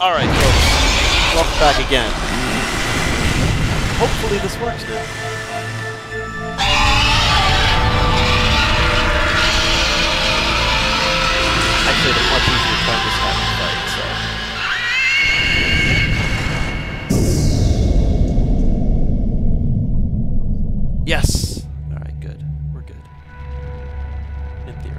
Alright, folks. Welcome back again. Hopefully this works now. Actually, it's much easier to find this half a fight, so... Yes! Alright, good. We're good. In theory.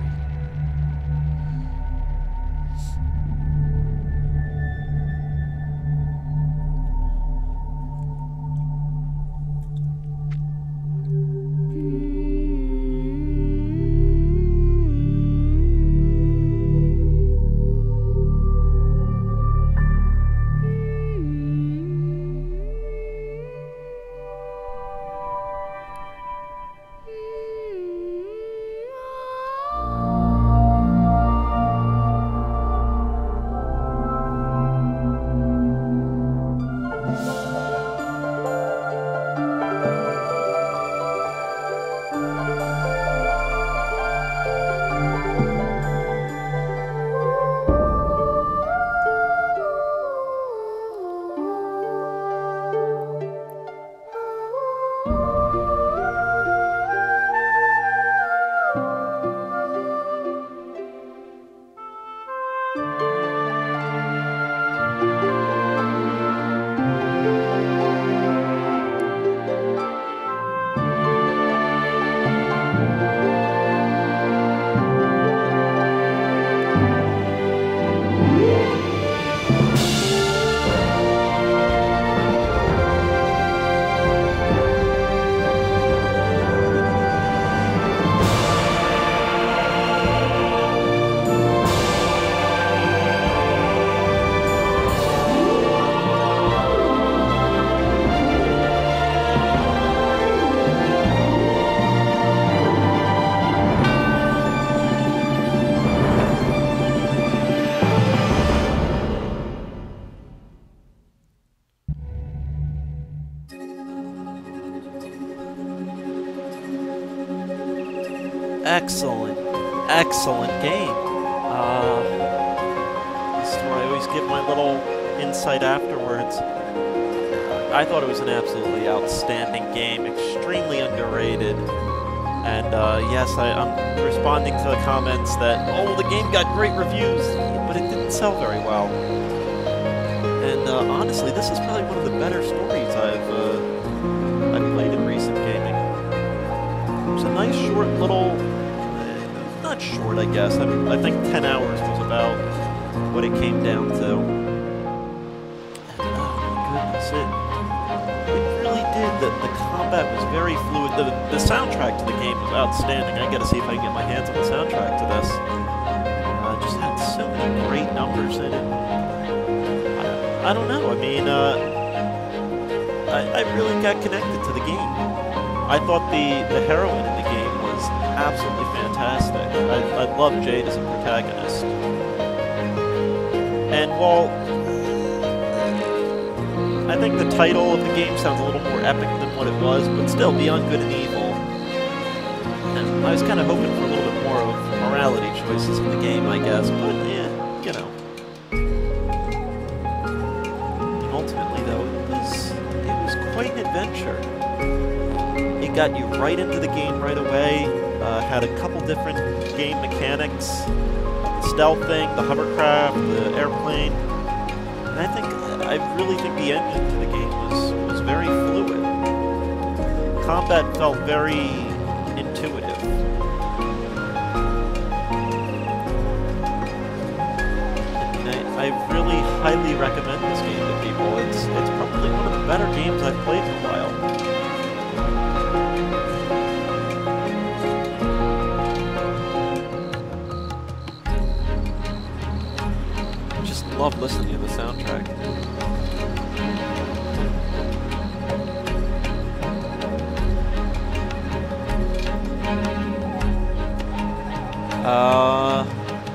Excellent, excellent game. This is where I always get my little insight afterwards. I thought it was an absolutely outstanding game, extremely underrated. And yes, I'm responding to the comments that, oh, the game got great reviews, but it didn't sell very well. And honestly, this is probably one of the better stories I've played in recent gaming. It was a nice short little... not short, I guess. I think 10 hours was about what it came down to. And, oh my goodness, it really did. The combat was very fluid. The soundtrack to the game was outstanding. I gotta see if I can get my hands on the soundtrack to this. It just had so many great numbers in it. I don't know. I mean, I really got connected to the game. I thought the heroine in the game was absolutely fantastic. I love Jade as a protagonist. And while I think the title of the game sounds a little more epic than what it was, but still, Beyond Good and Evil. And I was kind of hoping for a little bit more of morality choices in the game, I guess, but yeah, you know. And ultimately, though, it was quite an adventure. It got you right into the game right away. Had a couple different game mechanics, the stealth thing, the hovercraft, the airplane, and I really think the engine to the game was very fluid. Combat felt very intuitive. And I really highly recommend this game to people. It's probably one of the better games I've played in a while. I love listening to the soundtrack.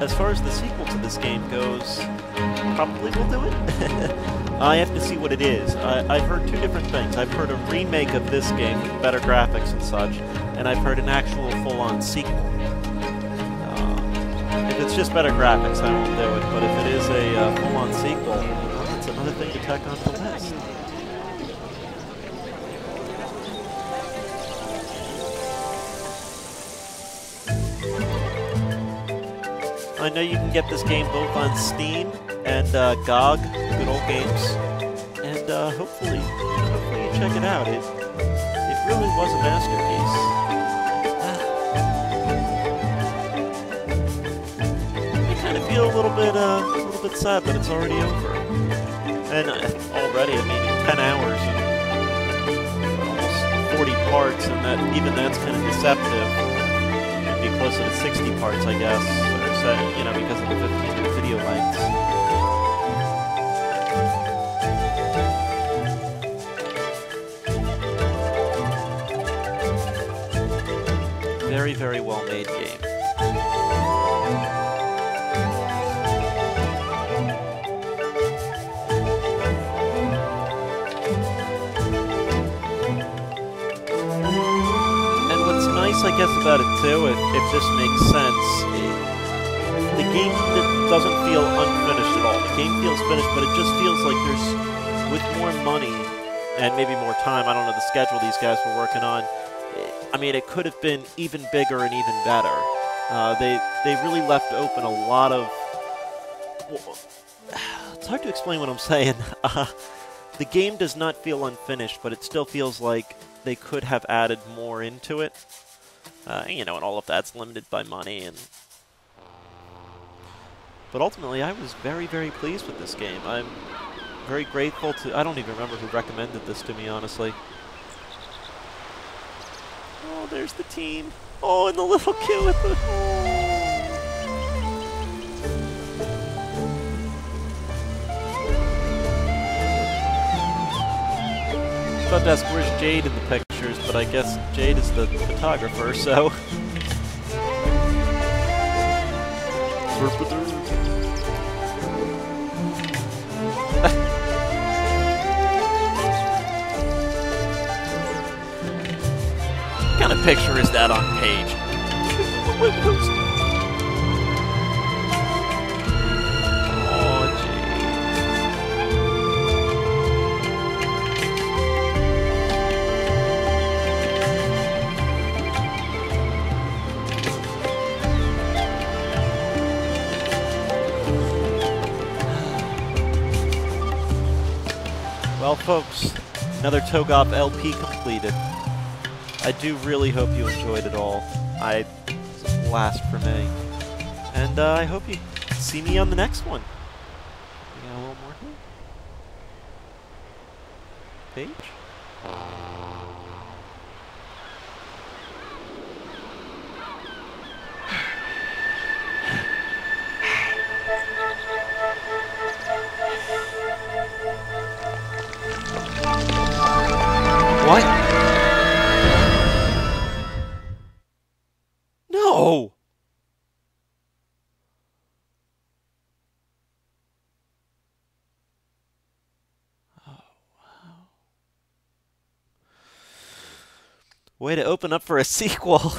As far as the sequel to this game goes, probably we'll do it. I have to see what it is. I've heard two different things. I've heard a remake of this game with better graphics and such, and I've heard an actual full-on sequel. If it's just better graphics, I won't do it. But if it is a full-on sequel, well, that's another thing to tack on the list. I know you can get this game both on Steam and GOG, Good Old Games, and hopefully you check it out. It really was a masterpiece. I kind of feel a little bit sad that it's already over, and already, I mean, 10 hours and almost 40 parts, and that even that's kind of deceptive. It'd be closer to 60 parts, I guess. You know, because of the 15-minute video lengths. Very, very well made game. And what's nice, I guess, about it too, if this makes sense, the game doesn't feel unfinished at all. The game feels finished, but it just feels like there's, with more money and maybe more time, I don't know the schedule these guys were working on, I mean, it could have been even bigger and even better. They really left open a lot of... Well, it's hard to explain what I'm saying. The game does not feel unfinished, but it still feels like they could have added more into it. You know, and all of that's limited by money and... But ultimately, I was very, very pleased with this game. I'm very grateful to... I don't even remember who recommended this to me, honestly. Oh, there's the team. Oh, and the little kid with the... Stundesk, where's Jade in the pictures? But I guess Jade is the photographer, so... What kind of picture is that on page? Well, folks, another Toegoff LP completed. I do really hope you enjoyed it all. It was a blast for me. And I hope you see me on the next one. We got a little more here? Page? What? No! Oh, wow. Way to open up for a sequel.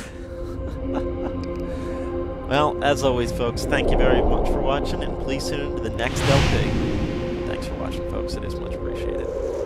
Well, as always, folks, thank you very much for watching, and please tune in to the next LP. Thanks for watching, folks. It is much appreciated.